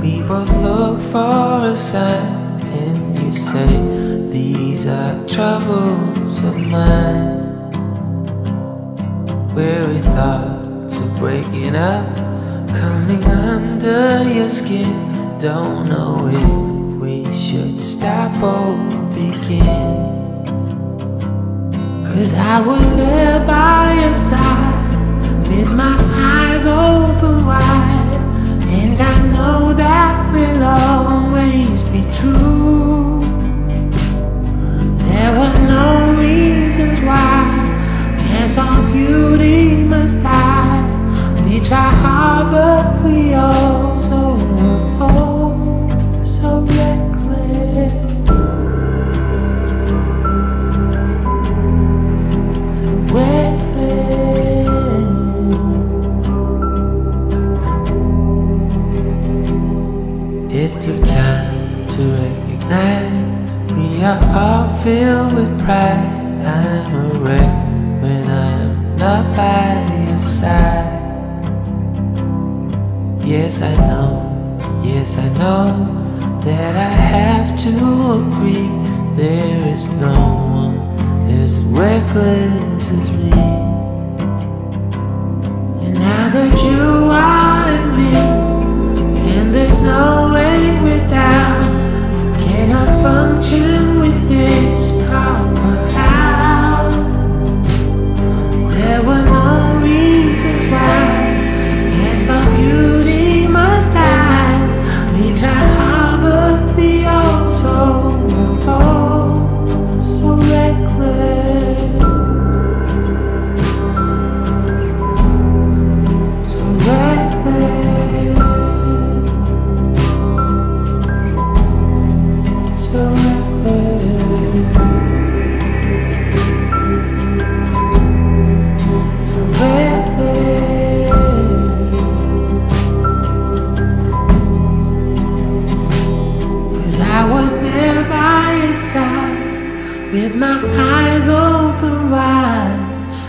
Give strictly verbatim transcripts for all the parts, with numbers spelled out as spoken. We both look for a sign, and you say, these are troubles of mine. Weary thoughts of breaking up, coming under your skin. Don't know if we should stop or begin. Cause I was there by your side, with my eyes open wide, and I know that will always be true. There were no reasons why, guess all beauty must die. We try hard but we also were oh so reckless. It took time to recognize we are all filled with pride. I'm a wreck when I'm not by your side. Yes, I know, yes, I know that I have to agree. There is no one as reckless as me. And now that you are in me, and there's no way without, can I function with this power out? There were no reasons why, guess our beauty must die. We try hard but we also oh, so reckless. With my eyes open wide,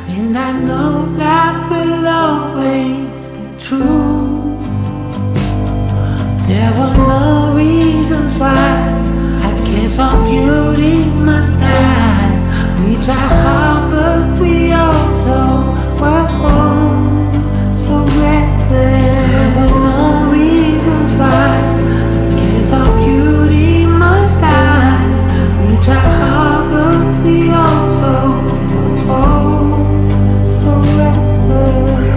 and I know that will always be true. There were no reasons why, I guess all beauty must die. We try hard but we also were oh so reckless. There were no reasons why, I guess all beauty must die. We try hard. We also were oh so reckless.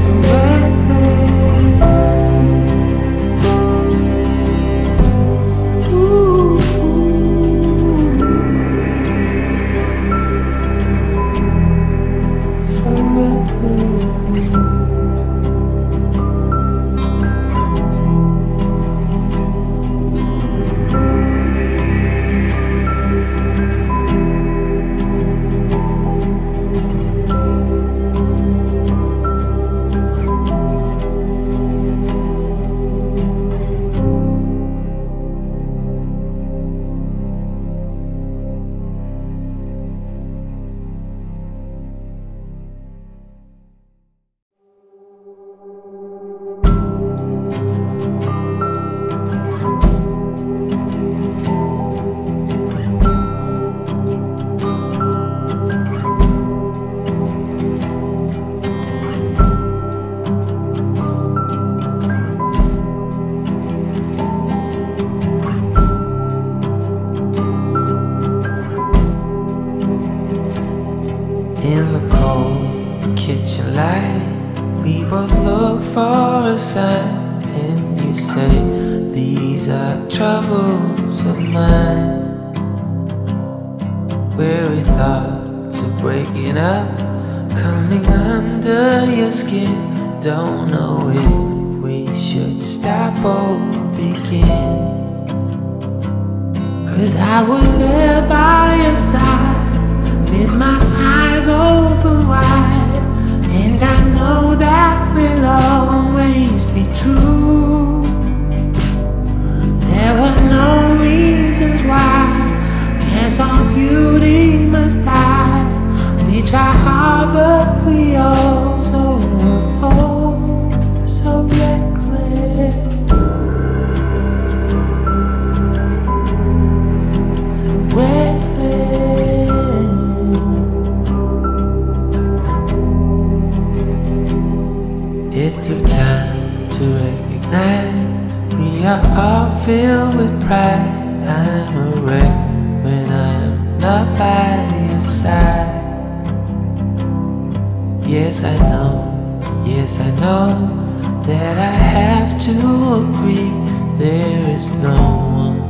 So reckless. Ooh. So reckless. And you say, these are troubles of mine. Weary thoughts of breaking up, coming under your skin. Don't know if we should stop or begin. Cause I was there by your side, with my eyes open wide, and I know that will always be true. There were no reasons why, guess all beauty must die. We try hard but we also It took time to recognize we are all filled with pride. I'm a wreck when I'm not by your side. Yes, I know, yes, I know that I have to agree. There is no one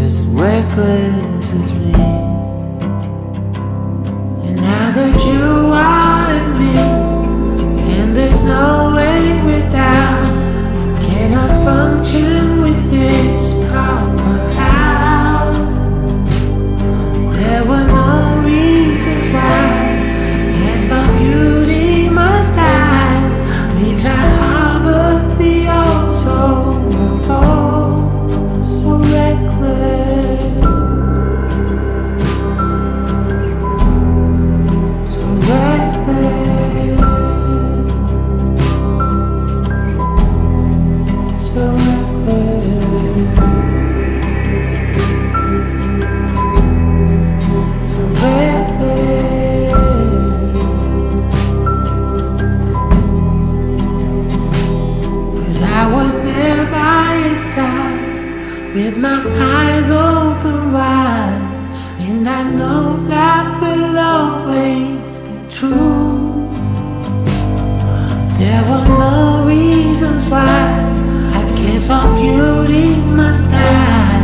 as reckless as me. And now that you are in me, and there's no way without, I cannot function with this power out. There were no reasons why. Yes, our beauty must die. We try hard, but we also were all so reckless, so reckless, so reckless, so reckless. With my eyes open wide, and I know that will always be true. There were no reasons why. I guess our beauty must die.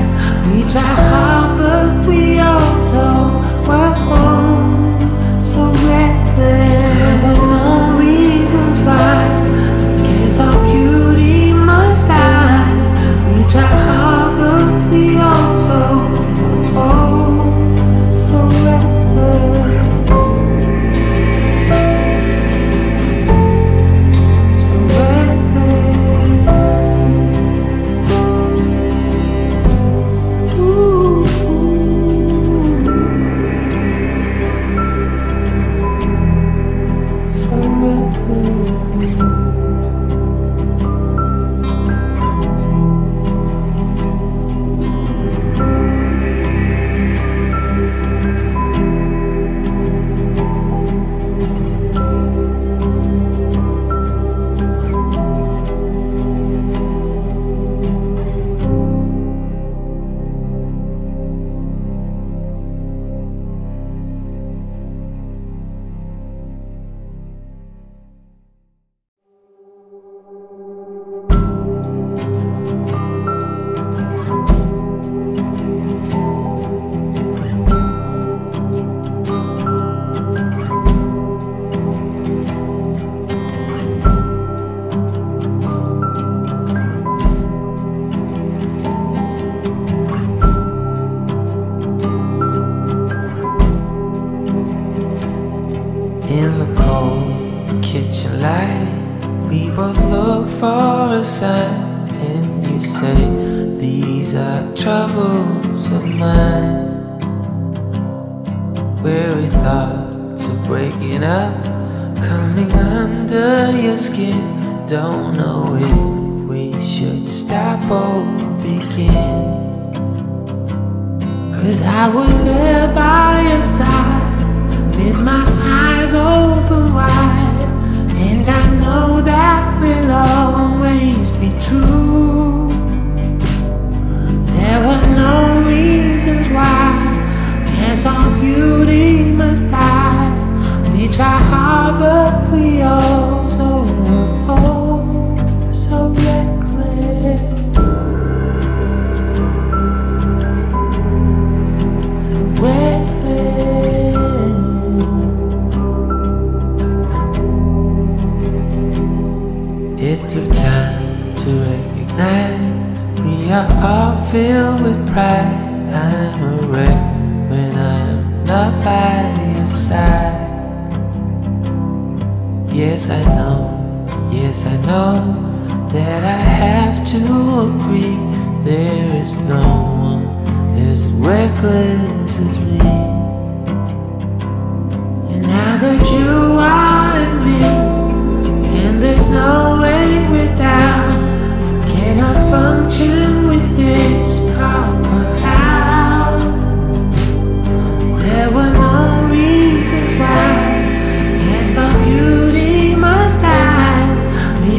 We try hard, but we also were all so reckless. There were no reasons why. I guess our beauty must die. We try hard. We also were all so reckless. So reckless. Ooh. So reckless. And you say, these are troubles of mine. Weary thoughts of breaking up, coming under your skin. Don't know if we should stop or begin. Cause I was there by your side, with my eyes open wide. And I know that will always be true. There were no reasons why. Yes, all beauty must die. We try hard, but we also were all so reckless. So reckless. It took time to recognize we are all filled with pride. I'm a wreck when I'm not by your side. Yes, I know, yes, I know that I have to agree. There is no one as reckless as me. And now that you are in me, there's no way without, I cannot function with this power out. There were no reasons why. Yes, our beauty must die. We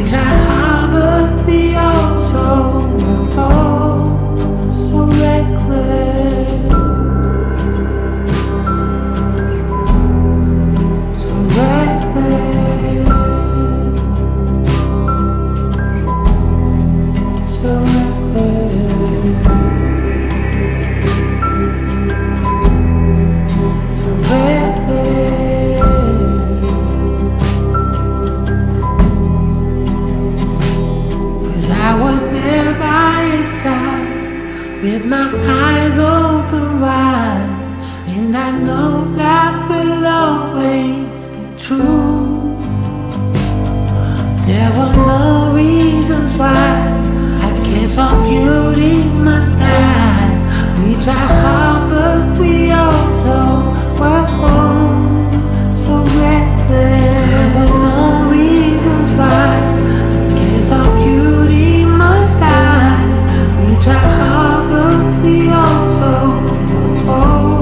with my eyes open wide, and I know that will always be true. There were no reasons why, I guess all beauty must die. We try hard but we also were all so reckless. There were no reasons why, I guess all beauty must die. We try hard but we also were all so reckless.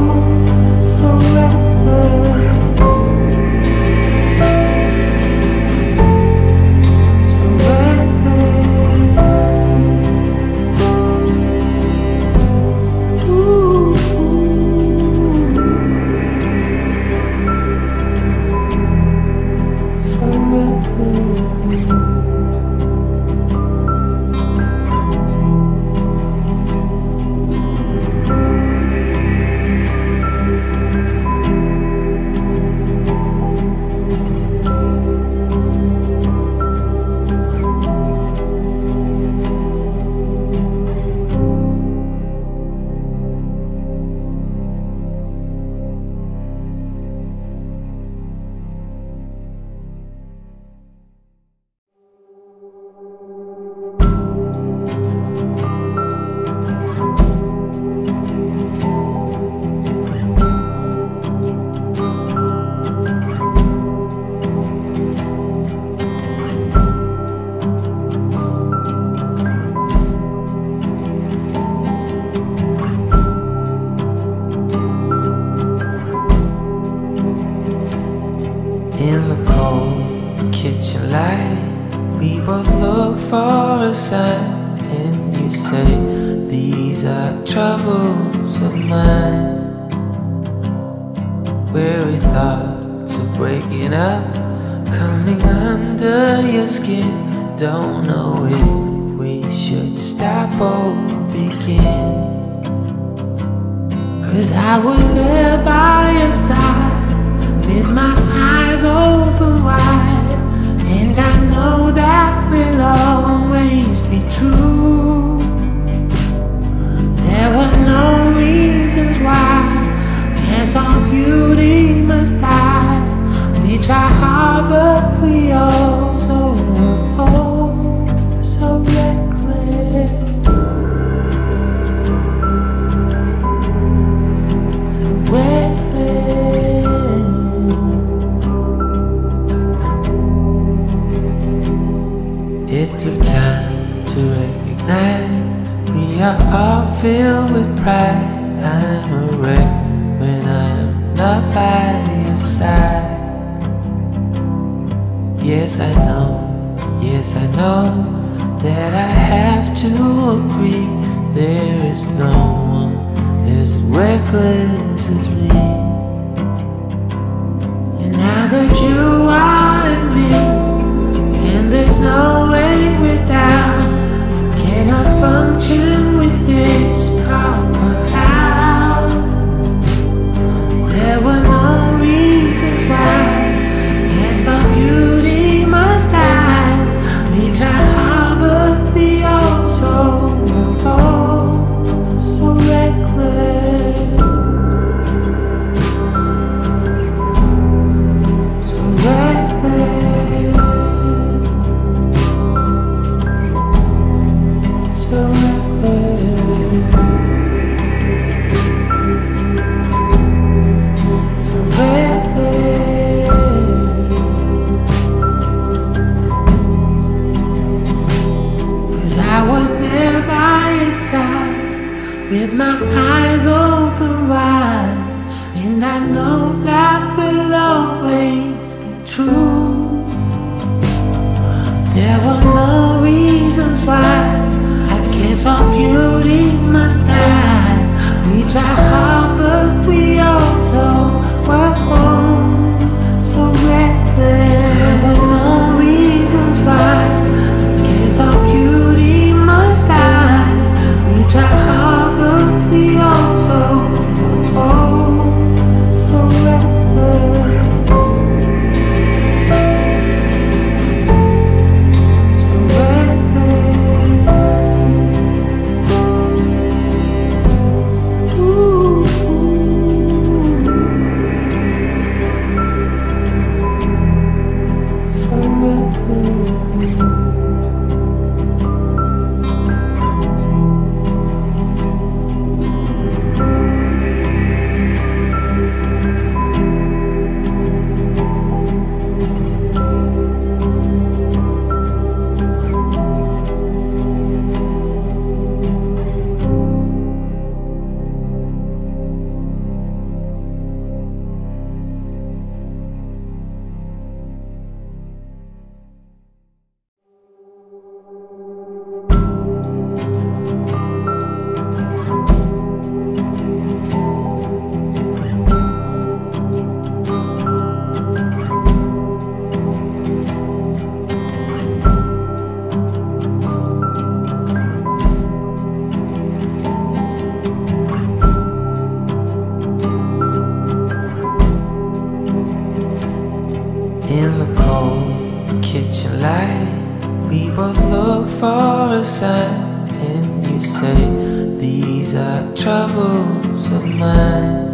flashing light. We both look for a sign, and you say, these are troubles of mine.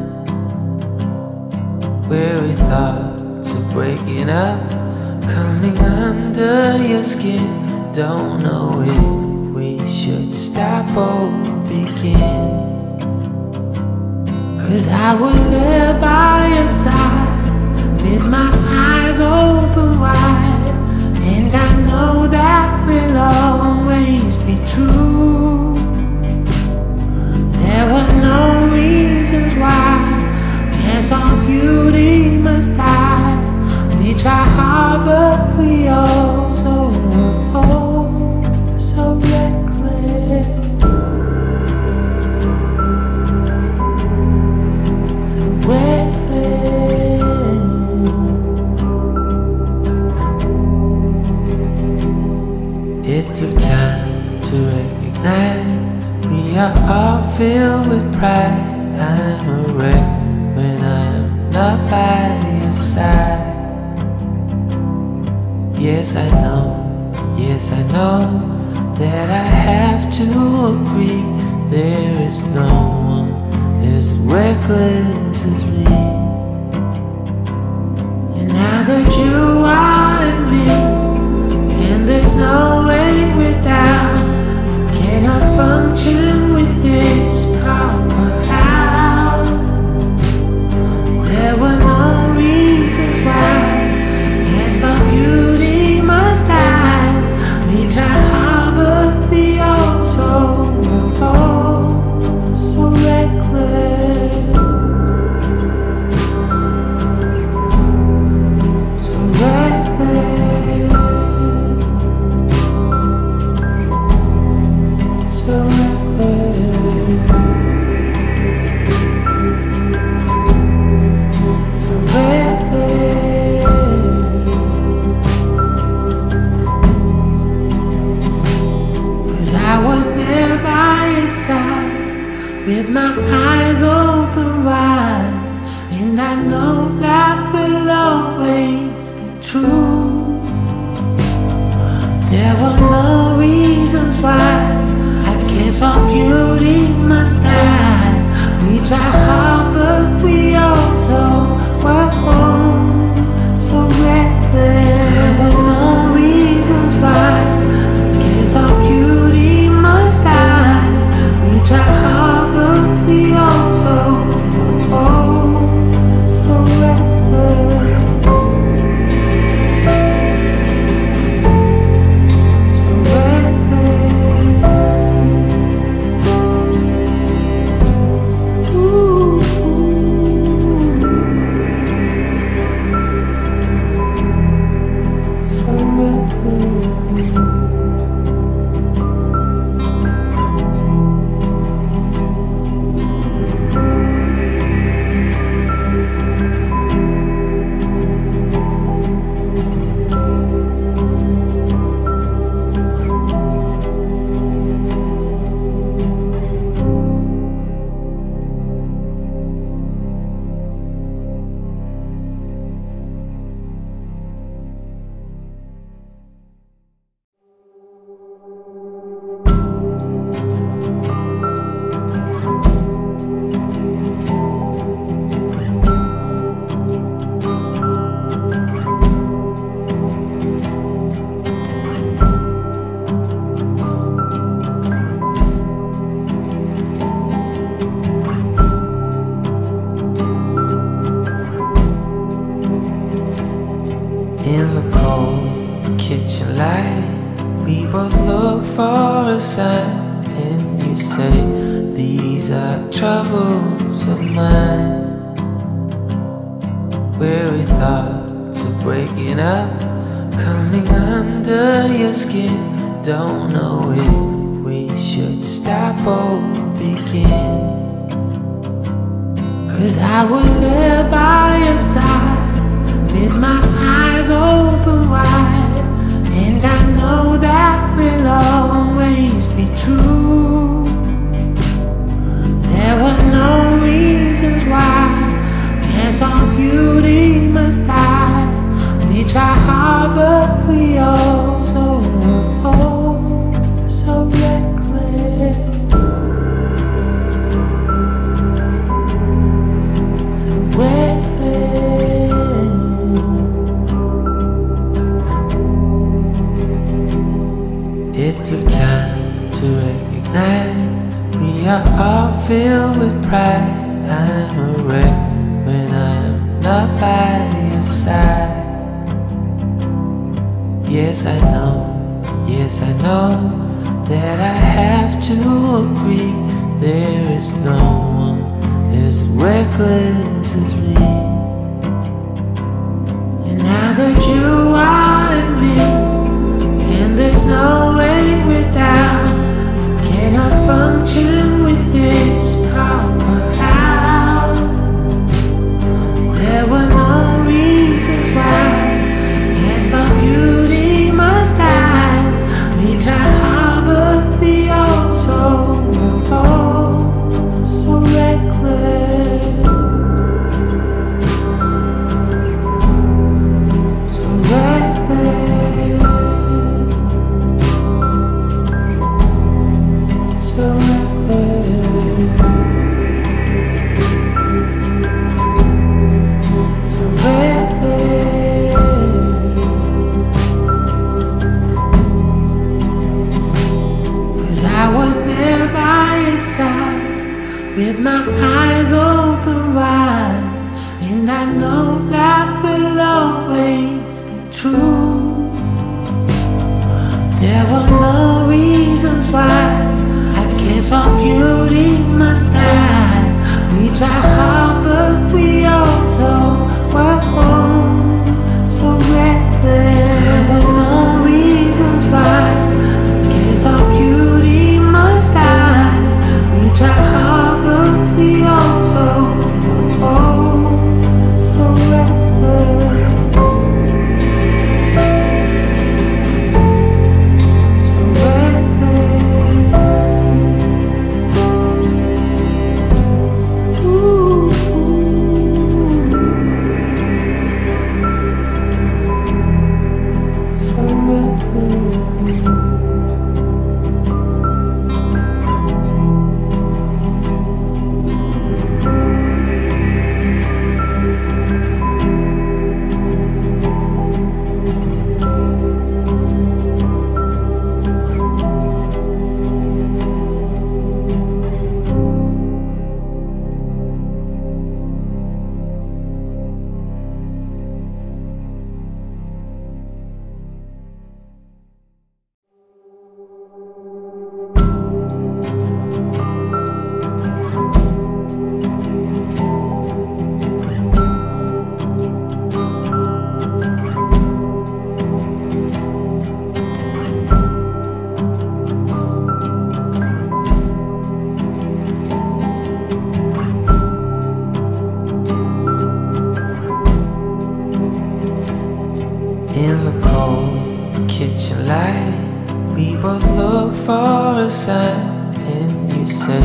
Weary thoughts of breaking up, coming under your skin. Don't know if we should stop or begin. Cause I was there by your side, with my eyes open wide, and I know that will always be true. There were no reasons why, guess all beauty must die. We try hard but we also were oh so reckless. It took time to recognize we are all filled with pride. I'm a wreck when I'm not by your side. Yes, I know, yes, I know that I have to agree. There is no one as reckless as me. And now that you are in me, and there's no way without, can I function with this power out? There were no reasons why, guess our beauty must die. We try hard but we also were so reckless. With my eyes open wide, and I know that will always be true. There were no reasons why, I guess all beauty must die. We try hard but we also were oh so reckless. There were no reasons why, I guess all beauty must die. We try hard. Beauty must die. We try hard, but we all It took time to recognize we are all filled with pride. I'm a wreck when I'm not by your side. Yes, I know, yes, I know that I have to agree. There is no one as reckless as me. And now that you are in me, and there's no way without, can I function with this power? With my eyes open wide, and I know that will always be true. There were no reasons why, I guess all beauty must die. We try hard but we also were old, so reckless. There were no reasons why, I guess all beauty must die. We try hard. And you say,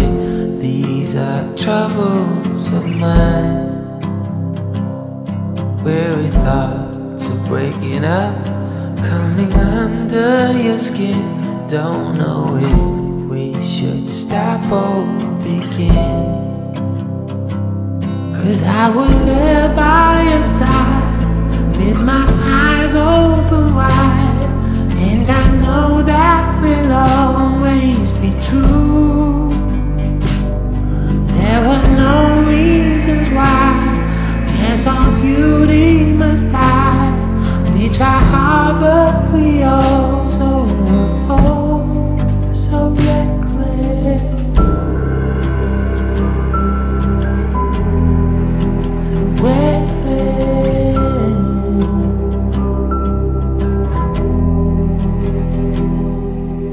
these are troubles of mine. Weary thoughts of breaking up, coming under your skin. Don't know if we should stop or begin. Cause I was there by your side, with my eyes open wide, and I know that will always be true. There were no reasons why, guess all beauty must die. We try hard but we also were oh so reckless. So reckless.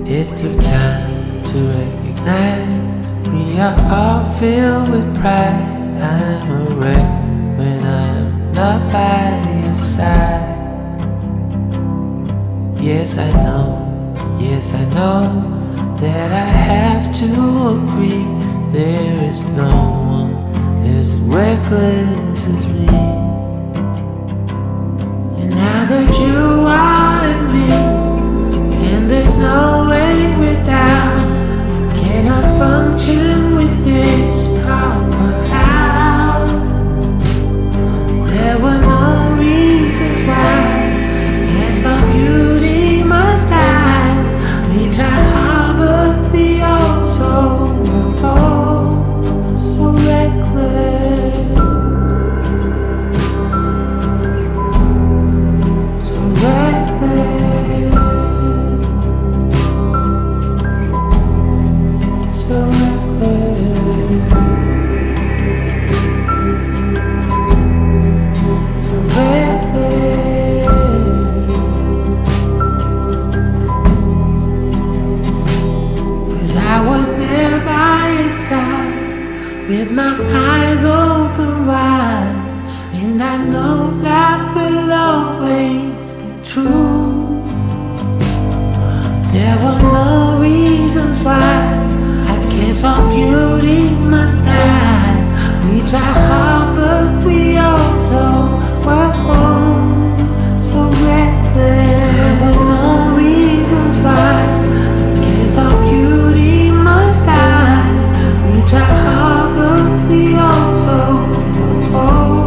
It took time to recognize we are all filled with pride. I'm a wreck when I'm not by your side. Yes, I know, yes, I know that I have to agree. There is no one as reckless as me. And now that you are in me, there's no way without, can I function with this power out? There were no reasons why, guess all beauty must die. We try with my eyes open wide, and I know that will always be true. There were no reasons why, I guess our beauty must die. We try hard but we also were all so reckless. There were no reasons why, I guess our beauty must die. We try hard but we also were all so reckless.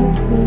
Ooh.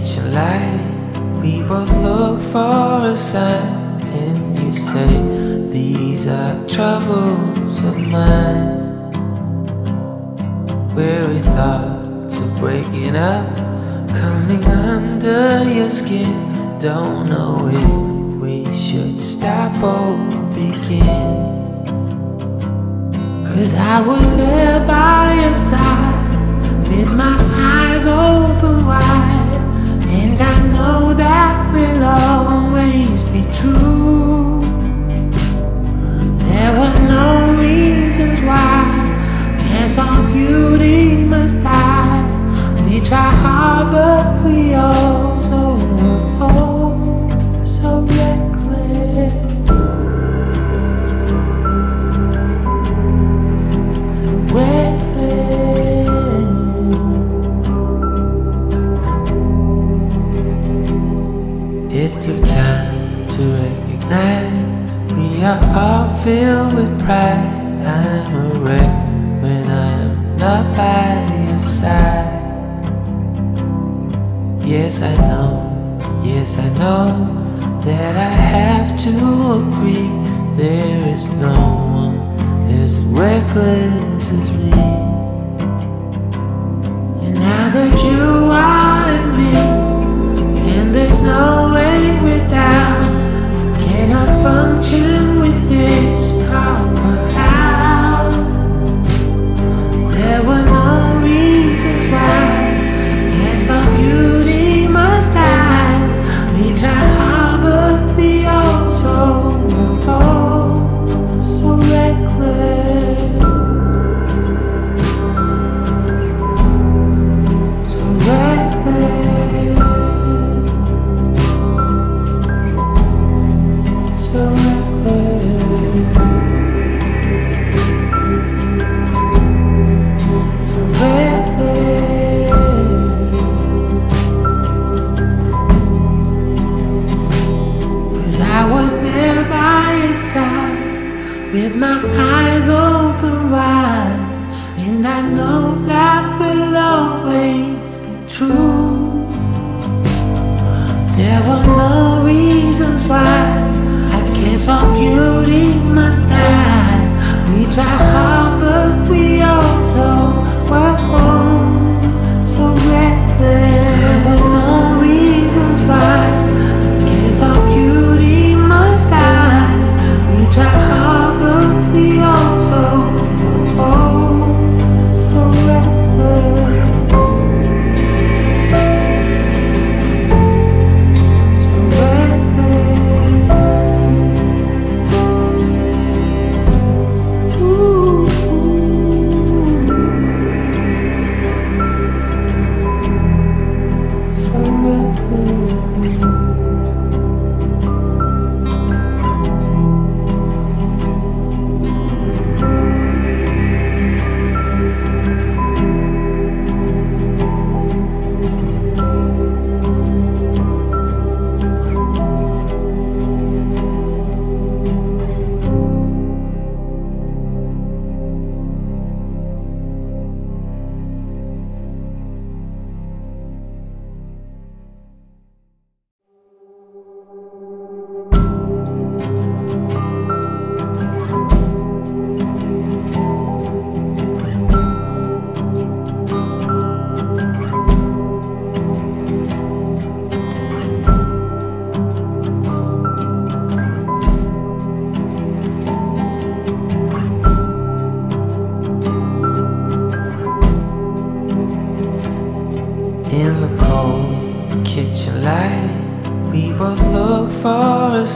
kitchen light. We both look for a sign, and you say, these are troubles of mine. Weary thoughts of breaking up, coming under your skin. Don't know if we should stop or begin. Cause I was there by your side, with my eyes open wide, and I know that will always be true. There were no reasons why, guess all beauty must die. We try hard but we also were oh so reckless. It took time to recognize we are all filled with pride. I'm a wreck when I'm not by your side. Yes, I know, yes, I know that I have to agree. There is no one as reckless as me. And now that you are in me, and there's no way without, can I function with this power out? There were no reasons why, guess our beauty must die. We try hard but we also were bold. With my eyes open wide, and I know that will always be true. There were no reasons why, I guess all beauty must die. We try hard but we also were oh so reckless. There were no reasons why, I guess all beauty must die. We try hard.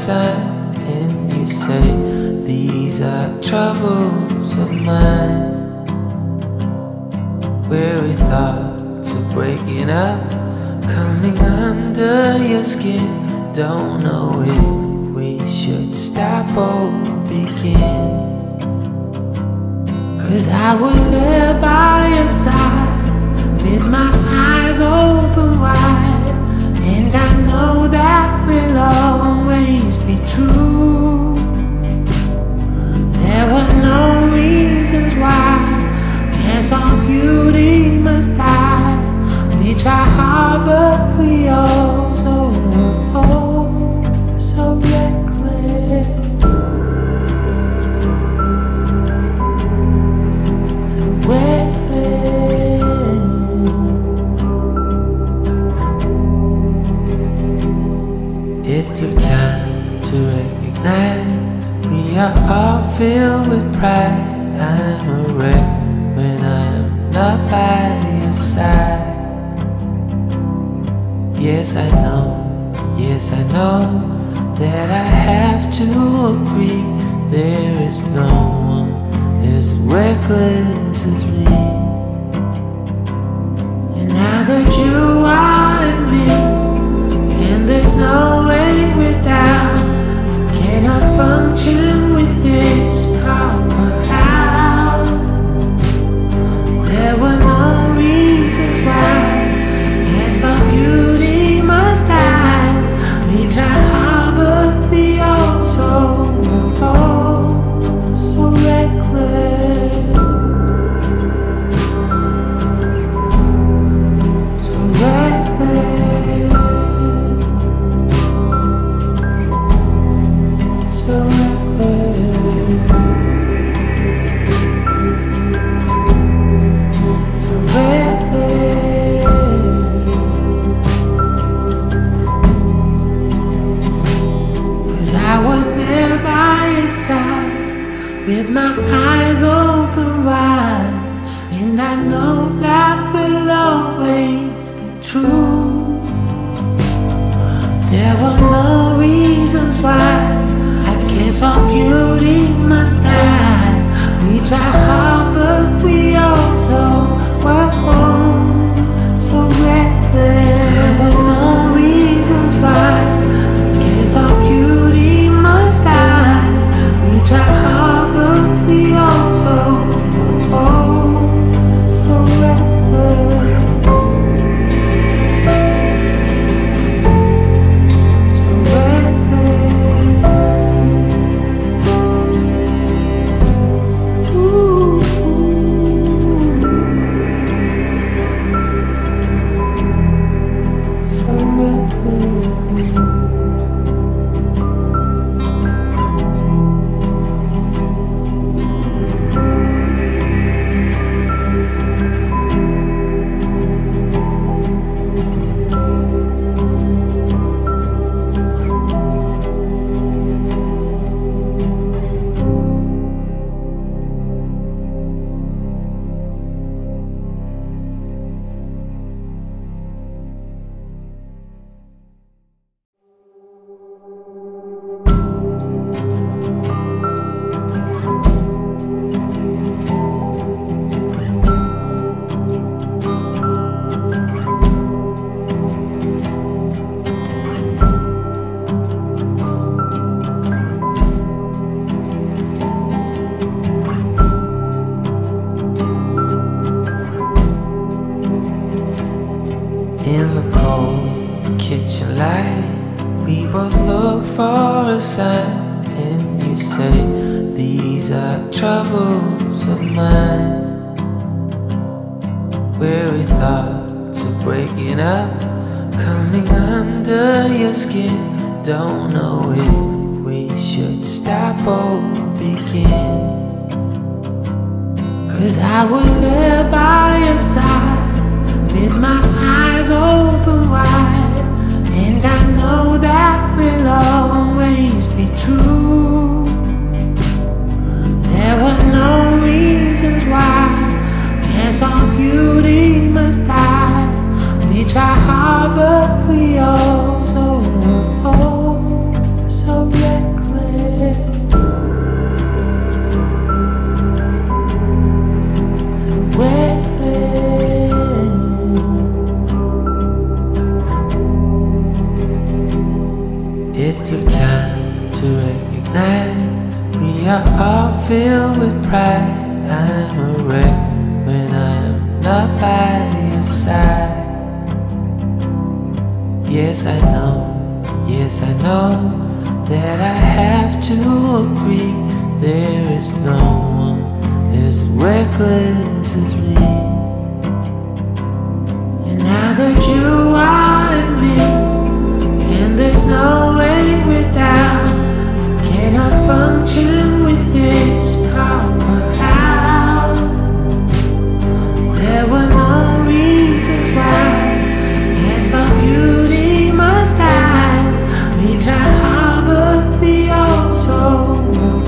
And you say, these are troubles of mine. Weary thoughts of breaking up, coming under your skin. Don't know if we should stop or begin. Cause I was there by your side, with my eyes open wide, and I know that will always be true. There were no reasons why, guess all beauty must die. We try hard but we all my heart filled with pride. I'm a wreck when I'm not by your side. Yes, I know, yes, I know that I have to agree. There is no one as reckless as me. And now that you are in me, and there's no way without, can I function with this power out? There were no reasons why. Yes, our beauty must die. We try hard, but we also were all so reckless, so reckless, so reckless, so reckless. With my eyes open wide, and I know that will always be true. There were no reasons why. I guess our beauty must die. We try hard, but we also were all so reckless. There were no reasons why. I guess our beauty must die. We try hard.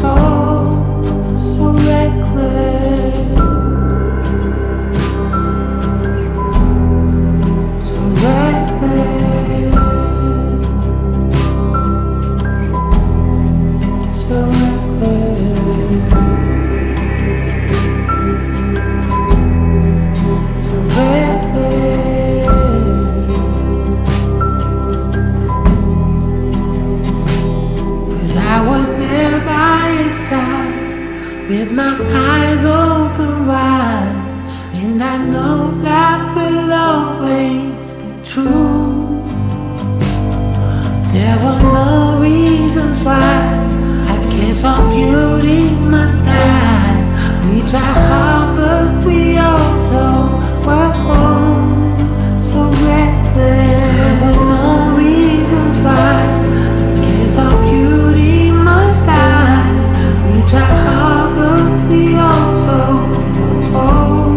Oh, with my eyes open wide, and I know that will always be true. There were no reasons why, I guess our beauty must die. We try hard but we also were old, so reckless. There were no reasons why, I guess our beauty must die. We try hard but we also were old.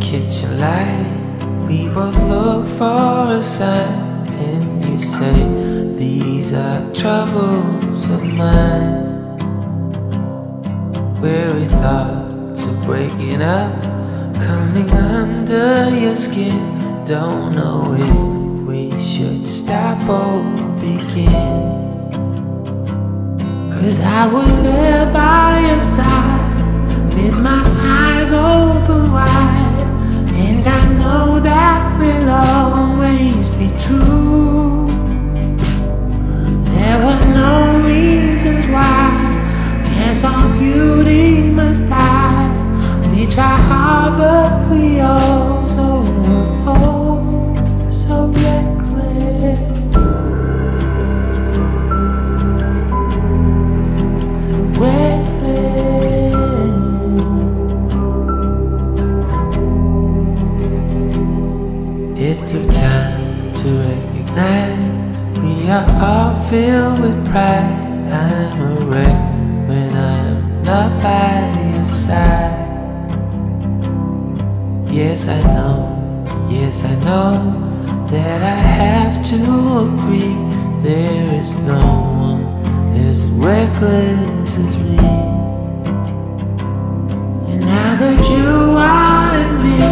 Kitchen light, we both look for a sign, and you say, these are troubles of mine. Weary thoughts of breaking up, coming under your skin. Don't know if we should stop or begin. Cause I was there by your side, with my eyes open wide, and I know that will always be true. There were no reasons why. Guess all beauty must die. We try hard, but we also were oh so reckless. So reckless. It took time to recognize we are all filled with pride. I'm a wreck when I'm not by your side. Yes, I know, yes, I know that I have to agree. There is no one as reckless as me. And now that you are in me,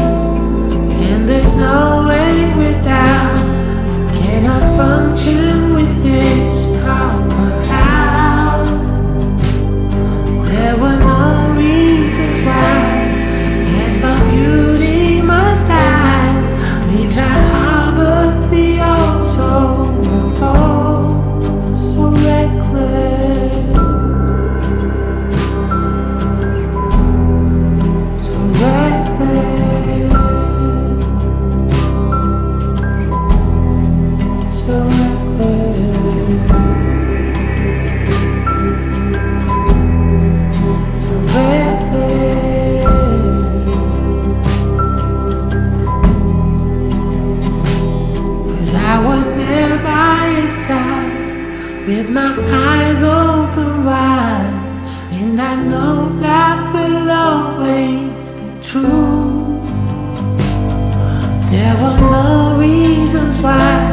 and there's no without, can I function with this power out? There were no reasons why. Guess our beauty must die. We try hard, but we also were oh so reckless. So reckless. So reckless. Cause I was there by your side, with my eyes open wide, and I know that will always be true. There were no reasons why.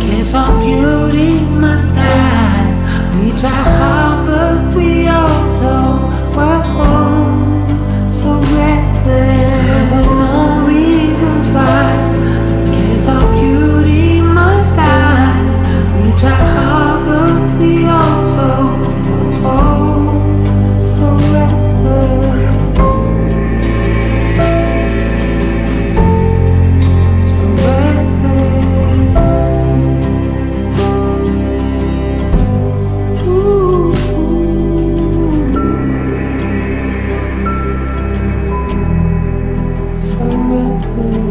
Guess all beauty must die. We try hard, but we also were oh so reckless. There were no reasons why. Guess all beauty must die. We try hard, but we also were oh so reckless. Ooh.